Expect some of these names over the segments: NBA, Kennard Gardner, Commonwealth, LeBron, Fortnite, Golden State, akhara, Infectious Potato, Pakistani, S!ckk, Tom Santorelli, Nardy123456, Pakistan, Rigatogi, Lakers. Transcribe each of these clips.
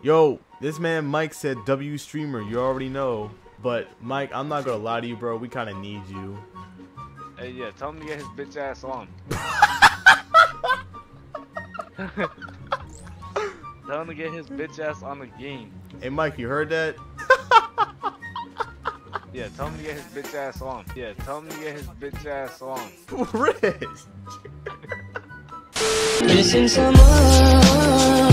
Yo, this man Mike said W streamer, you already know. But Mike, I'm not gonna lie to you, bro, we kinda need you. Hey, yeah, tell him to get his bitch ass on. Tell him to get his bitch ass on the game. Hey Mike, you heard that? Yeah, tell him to get his bitch ass on. Yeah, tell him to get his bitch ass on. Rich! Missing someone.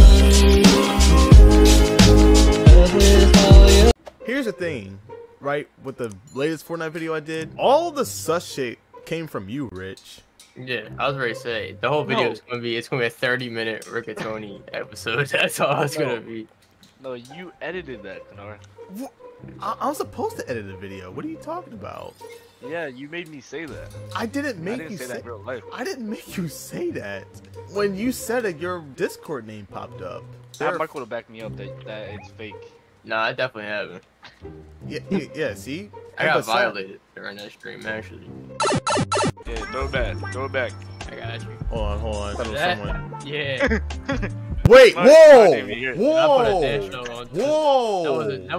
Here's the thing, right? With the latest Fortnite video I did, all the sus shit came from you, Rich. Yeah, I was ready to say the whole video is gonna be a 30-minute Rigatoni episode. That's all it's gonna be. No, you edited that, Kenora. What? I was supposed to edit a video. What are you talking about? Yeah, you made me say that. I didn't make you say that in real life. I didn't make you say that. When you said it, your Discord name popped up. That Michael would have backed me up that it's fake. No, I definitely haven't. Yeah, see? I got violated during that stream, actually. Yeah, throw it back. Throw it back. I got you. Hold on. Yeah. Wait, whoa! That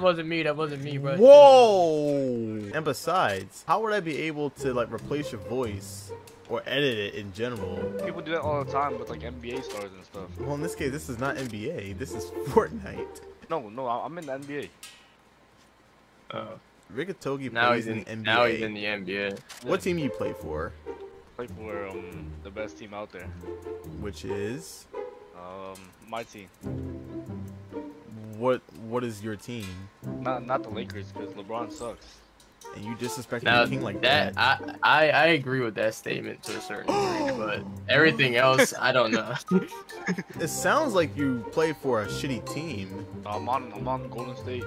wasn't me, bro. Whoa! And besides, how would I be able to like replace your voice or edit it in general? People do that all the time with like NBA stars and stuff. Well, in this case, this is not NBA. This is Fortnite. No, I'm in the NBA. Rigatogi plays in NBA. Now he's in the NBA. What team you play for? I play for the best team out there. Which is? My team. What is your team? Not the Lakers, because LeBron sucks. And you disrespect the king like that. I agree with that statement to a certain degree, but everything else, I don't know. It sounds like you play for a shitty team. I'm on Golden State.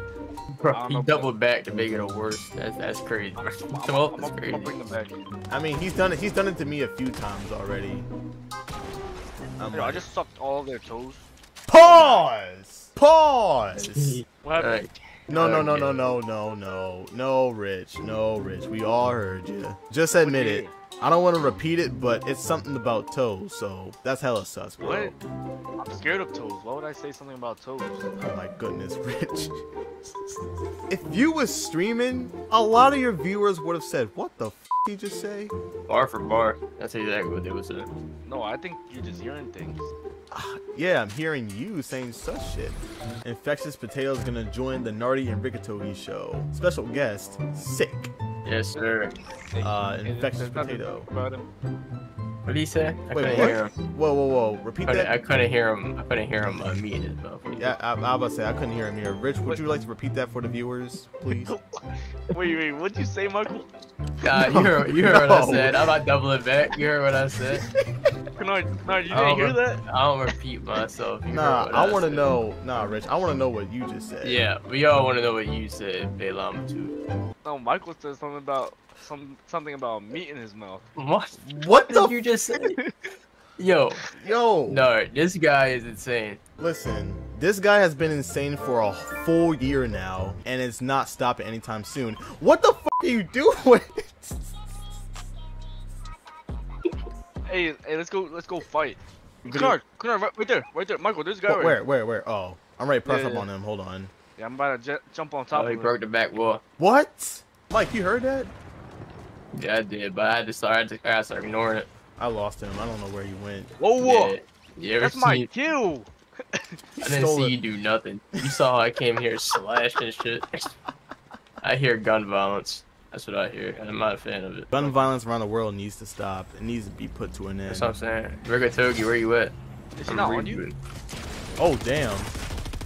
Bro, he doubled back to make it a worse. That's crazy. That's crazy. I'm bringing him back. I mean, he's done it to me a few times already. Yo, I just sucked all their toes. Pause. What happened? No, Rich. We all heard you. Just admit it. I don't want to repeat it, but it's something about toes, so that's hella sus, bro. What? I'm scared of toes. Why would I say something about toes? Oh my goodness, Rich. If you was streaming, a lot of your viewers would have said, "What the f did you just say?" Bar for bar. That's exactly what they would say. No, I think you're just hearing things. Yeah, I'm hearing you saying such shit. Infectious Potato is gonna join the Nardi and Rigatogi show. Special guest, Sick. Yes, sir. Infectious Potato. What did he say? I couldn't hear him. Whoa. Repeat that. I couldn't hear him meeting his mouth. Yeah, I was about to say, I couldn't hear him here. Rich, would you like to repeat that for the viewers, please? Wait, what'd you say, Michael? You heard what I said. I'm not doubling back. You heard what I said. Canard, you didn't hear that? I don't repeat myself. Nah, Rich, I want to know what you just said. Yeah, we all want to know what you said, Baylama, too. No, Michael said something about meat in his mouth. What did you just say? Yo. No, this guy is insane. Listen, this guy has been insane for a full year now, and it's not stopping anytime soon. What the f*** are you doing? Hey, let's go fight. Kenard, right there, Michael. There's a guy. Where? Oh, I'm ready to press up on him. Hold on. Yeah, I'm about to jump on top of him. He broke the back wall. What? Mike, you heard that? Yeah, I did, but I started ignoring it. I lost him. I don't know where he went. Whoa! Yeah, that's my kill. I didn't see you do nothing. You saw how I came here slash and shit. I hear gun violence. That's what I hear, and I'm not a fan of it. Gun violence around the world needs to stop. It needs to be put to an end. That's what I'm saying. Rigatogi, where you at? Is he not on you? Oh, damn.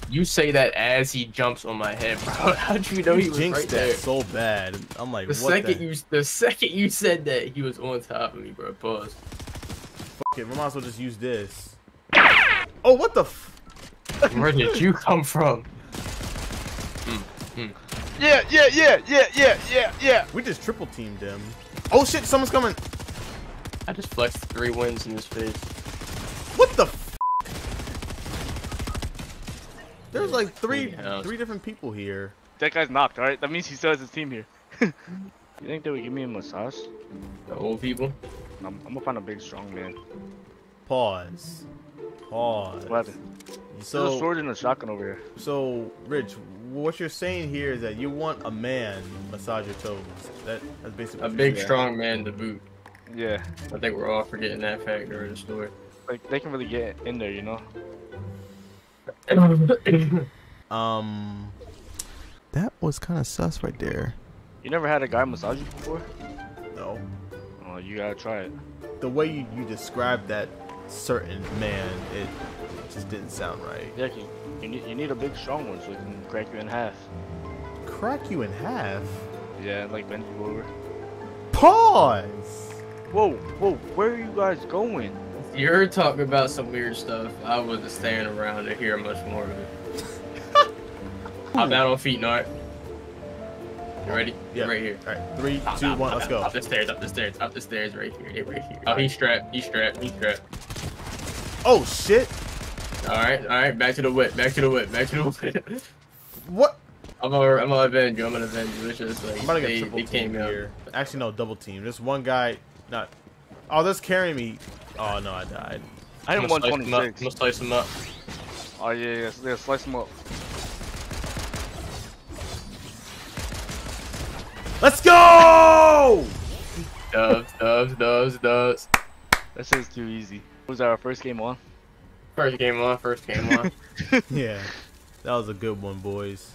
You say that as he jumps on my head, bro. How'd you know he was right there? You jinxed that so bad. I'm like, what the second you said that, he was on top of me, bro. Pause. Fuck it, we might as well just use this. Oh, what the f- Where did you come from? Yeah. We just triple teamed him. Oh shit, someone's coming. I just flexed 3 wins in his face. What the f? There's like three different people here. That guy's knocked, alright? That means he still has his team here. You think they would give me a massage? The old people? I'm gonna find a big strong man. Pause. What happened? So there's a sword and a shotgun over here. So, Rich, what you're saying here is that you want a man to massage your toes. That's basically a big, strong man to boot. Yeah. I think we're all forgetting that factor in the story. Like they can really get in there, you know. That was kind of sus right there. You never had a guy massage you before? No. Oh, you gotta try it. The way you described that certain man, it just didn't sound right. Yeah, you need a big strong one so it can crack you in half. Crack you in half? Yeah, like bend you over. Pause! Whoa, where are you guys going? You're talking about some weird stuff. I wasn't staying around to hear much more of it. I'm out on feet, Nart. You ready? Yeah. Right here. All right. 3, 2, 1. Let's go. Up the stairs. Right here. Right here. Oh, he's strapped. He's strapped. Oh shit! All right. Back to the whip. What? I'm gonna avenge you. It's like, I'm gonna get triple team here. Actually, no, double team. This one guy. Not. Oh, that's carrying me. Oh no, I died. I didn't want 26. Must slice him up. Oh yeah. Slice him up. Let's go! Doves. That shit's too easy. Was our first game on? First game on. Yeah. That was a good one, boys.